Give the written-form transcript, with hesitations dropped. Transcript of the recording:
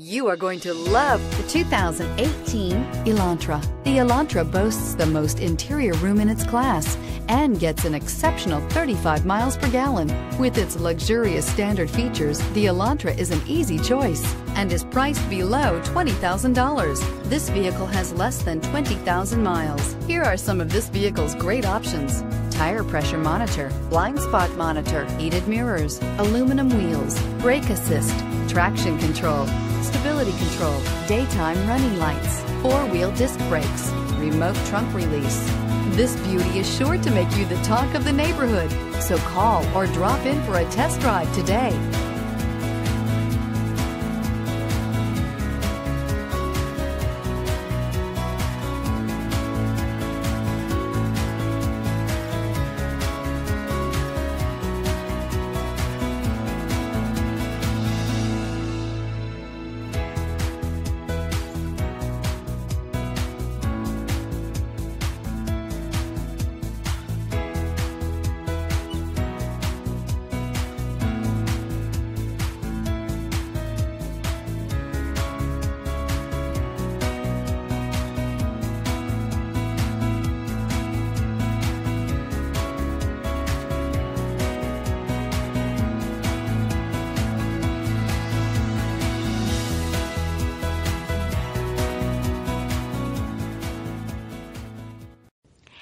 You are going to love the 2018 Elantra. The Elantra boasts the most interior room in its class and gets an exceptional 35 miles per gallon. With its luxurious standard features, the Elantra is an easy choice and is priced below $20,000. This vehicle has less than 20,000 miles. Here are some of this vehicle's great options: tire pressure monitor, blind spot monitor, heated mirrors, aluminum wheels, brake assist, traction control, stability control, daytime running lights, four-wheel disc brakes, remote trunk release. This beauty is sure to make you the talk of the neighborhood, so call or drop in for a test drive today.